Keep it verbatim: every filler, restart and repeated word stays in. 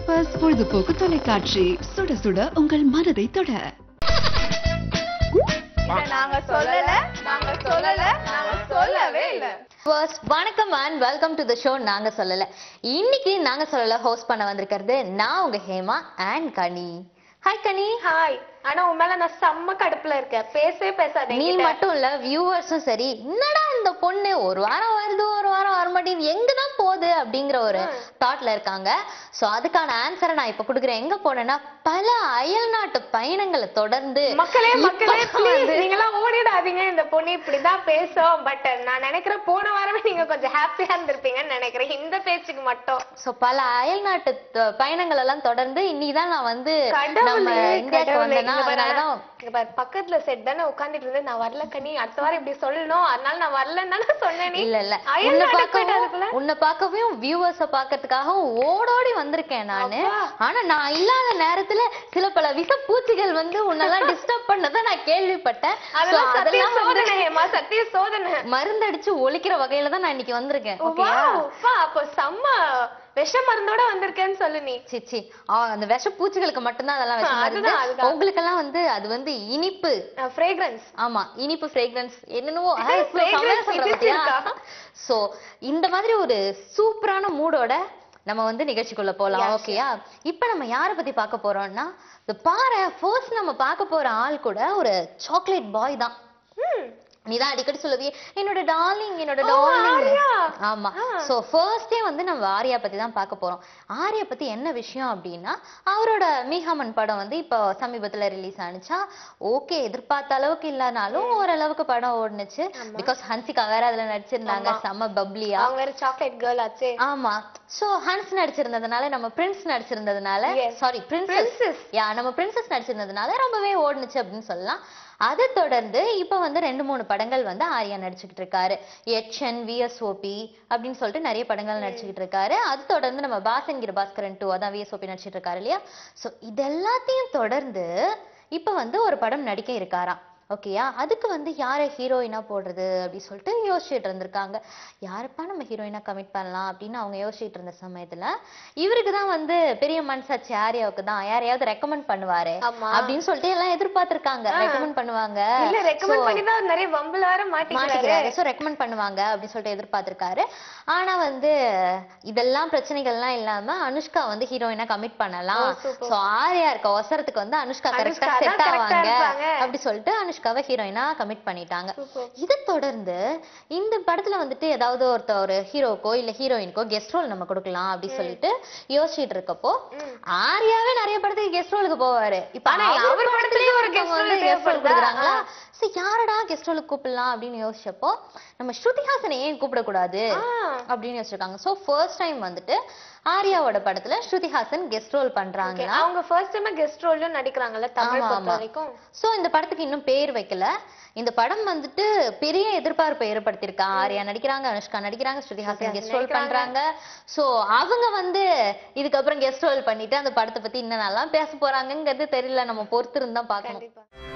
Papers பொழுதுபோக்கு தொலைக்காட்சி சுட சுட உங்கள் மனதை தொட. நாங்க சொல்லல நாங்க சொல்லல நாங்க சொல்லவே இல்ல. First, வணக்கம் and welcome to the show நாங்க சொல்லல. இன்னைக்கு நாங்க சொல்லல ஹோஸ்ட் பண்ண வந்திருக்கிறது நான் உங்க Hema and Ghani. Hi Ghani. Hi. ஆனா உமால நான் செம்ம கடுப்புல இருக்கேன். பேசவே பேசாதே. நீ மட்டும் இல்ல வியூவர்ஸும் சரி. என்னடா இந்த பொண்ணு ஒரு வாரம் வருது ஒரு வாரம் வர மாட்டேன் எங்க தான் போகுது அப்படிங்கற ஒரு தாட்ல இருக்காங்க. சோ அதுக்கான ஆன்சரை நான் இப்ப குடுக்குறேன். எங்க போனேன்னா பல அயல்நாட்டு பயணங்களை தொடர்ந்து. மக்களே மக்களே ப்ளீஸ் நீங்களா ஓடிடாதீங்க இந்த பொண்ணு இப்படி தான் பேசும். பட் நான் நினைக்கிற போன வாரமே நீங்க கொஞ்சம் ஹாப்பியா இருந்திருப்பீங்கன்னு நினைக்கிறேன் இந்த பேச்சுக்கு மட்டும். சோ பல அயல்நாட்டு பயணங்கள் எல்லாம் தொடர்ந்து இன்னி தான் நான் வந்து நம்ம இந்தியாக்கு வந்தேன். பக்கத்துல செட் தானே உட்கார்ந்துட்டு இருந்து நான் வரல கனி அடுத்த வாரம் இப்படி சொல்லணும் அதனால நான் வரலன்னு சொன்னேன். இல்ல இல்ல உன்னை பார்க்கவும் வியூவர்ஸ பாக்கிறதுக்காக ஓடோடி வந்திருக்கேன் நானு. ஆனா நான் இல்லாத நேரத்துல சில பல விஷ பூச்சிகள் வந்து உன்னெல்லாம் டிஸ்டர்ப் பண்ணதான் நான் கேள்விப்பட்டேன். சத்திய சோதனை மருந்தடிச்சு ஒழிக்கிற வகையில தான் நான் இன்னைக்கு வந்திருக்கேன். அப்போ செம்ம விஷ மருந்தோட வந்திருக்கேன்னு சொல்லு நீ. சிச்சி அந்த விஷ பூச்சிகளுக்கு மட்டும்தான் அதெல்லாம் விஷ மருந்து. உங்களுக்கு எல்லாம் வந்து அது வந்து இனிப்பு ஃப்ரேக்ரன்ஸ். ஆமா இனிப்பு ஃப்ரேக்ரன்ஸ் என்னென்னவோ சொல்றேன். சோ இந்த மாதிரி ஒரு சூப்பரான மூடோட நம்ம வந்து நிகழ்ச்சிக்குள்ள போலாம். ஓகேயா இப்ப நம்ம யாரை பத்தி பார்க்க போறோம்னா இந்த பாரு ஃபர்ஸ்ட் நம்ம பார்க்க போற ஆள் கூட ஒரு சாக்லேட் பாய் தான். நீதான் அடிக்கடி சொல்லுவியே என்னோட டார்லிங் என்னோட டார்லிங். ஆமா சோ ஃபர்ஸ்டே வந்து நம்ம ஆர்யா பத்தி தான் பார்க்க போறோம். ஆர்யா பத்தி என்ன விஷயம் அப்படின்னா அவரோட மீகமன் படம் வந்து இப்போ சமீபத்துல ரிலீஸ் ஆனிச்சா. ஓகே எதிர்பார்த்த அளவுக்கு இல்லனாலும் ஓரளவுக்கு படம் ஓடுனுச்சு. பிகாஸ் ஹன்சிகா வேற அதுல நடிச்சிருந்தாங்க செம்ம பப்ளியா. அவங்க வேற சாக்லேட் கேர்ல் ஆச்சு. ஆமா சோ ஹன்ஸ் நடிச்சிருந்ததுனால நம்ம பிரின்ஸ் நடிச்சிருந்ததுனால சாரி பிரின்சஸ் யா நம்ம பிரின்சஸ் நடிச்சிருந்ததுனால ரொம்பவே ஓடுனுச்சு அப்படின்னு சொல்லலாம். அதை தொடர்ந்து இப்ப வந்து ரெண்டு மூணு படங்கள் வந்து ஆர்யா நடிச்சுக்கிட்டு இருக்காரு. எச்என் விஎஸ்ஓபி அப்படின்னு சொல்லிட்டு நிறைய படங்கள் நடிச்சுக்கிட்டு இருக்காரு. அது தொடர்ந்து நம்ம பாசன்கிற பாஸ்கரன் டூ அதான் விஎஸ்ஓபி நடிச்சிட்டு இருக்காரு இல்லையா. சோ இதெல்லாத்தையும் தொடர்ந்து இப்ப வந்து ஒரு படம் நடிக்க இருக்காராம். ஓகேயா அதுக்கு வந்து யாரை ஹீரோயினா போடுறது அப்படின்னு சொல்லிட்டு யோசிச்சுட்டு இருந்திருக்காங்க. யாருப்பா நம்ம ஹீரோயினா கமிட் பண்ணலாம் அப்படின்னு அவங்க யோசிச்சுட்டு இருந்த சமயத்துல இவருக்கு தான் வந்து பெரிய மனசாச்சு ஆர்யாவுக்கு தான் யாரையாவது ரெக்கமெண்ட் பண்ணுவாரு அப்படின்னு சொல்லிட்டு எல்லாம் எதிர்பார்த்திருக்காங்க. ரெக்கமெண்ட் பண்ணுவாங்க ரெக்கமெண்ட் பண்ணுவாங்க அப்படின்னு சொல்லிட்டு எதிர்பார்த்திருக்காரு. ஆனா வந்து இதெல்லாம் பிரச்சனைகள்லாம் இல்லாம அனுஷ்கா வந்து ஹீரோயினா கமிட் பண்ணலாம். சோ ஆர்யா இருக்க அவசரத்துக்கு வந்து அனுஷ்கா கரெக்டா செட் ஆவாங்க அப்படி சொல்லிட்டு அனுஷ்கா கவ ஹீரோயினா கமிட் பண்ணிட்டாங்க. இத தொடர்ந்து இந்த படத்துல வந்துட்டு ஏதாவது ஒருத்த ஒரு ஹீரோக்கோ இல்ல ஹீரோயின்கோ கெஸ்ட் ரோல் நம்ம கொடுக்கலாம் அப்படி சொல்லிட்டு யோசிச்சிட்டு இருக்கப்போ ஆர்யாவே நிறைய படத்துக்கு கெஸ்ட் ரோலுக்கு போவாரு. இப்ப அவர் படத்துலயே ஒரு கெஸ்ட் ரோல் தேவைப்படுறாங்களா யாரடா கெஸ்ட் ரோலுக்கு கூப்பிடலாம் அப்படின்னு யோசிச்சப்போ நம்ம ஸ்ருதி ஹாசனை ஏன் கூப்பிடக்கூடாது அப்படின்னு யோசிச்சிருக்காங்க. சோ ஃபர்ஸ்ட் டைம் வந்துட்டு ஆர்யாவோட படத்துல ஸ்ருதி ஹாசன் கெஸ்ட் ரோல் பண்றாங்க. அவங்க ஃபர்ஸ்ட் டைம் கெஸ்ட் ரோலும் நடிக்கறாங்கல தமிழ் பொறுத்த வரைக்கும். சோ இந்த படத்துக்கு இன்னும் பேர் வைக்கல. இந்த படம் வந்துட்டு பெரிய எதிர்பார்ப்பை ஏற்படுத்திருக்கா. ஆர்யா நடிக்கிறாங்க அனுஷ்கா நடிக்கிறாங்க ஸ்ருதி ஹாசன் கெஸ்ட் ரோல் பண்றாங்க. சோ அவங்க வந்து இதுக்கப்புறம் கெஸ்ட் ரோல் பண்ணிட்டு அந்த படத்தை பத்தி என்னென்னலாம் பேச போறாங்கங்கிறது தெரியல. நம்ம பொறுத்திருந்தான் பாக்கணும்.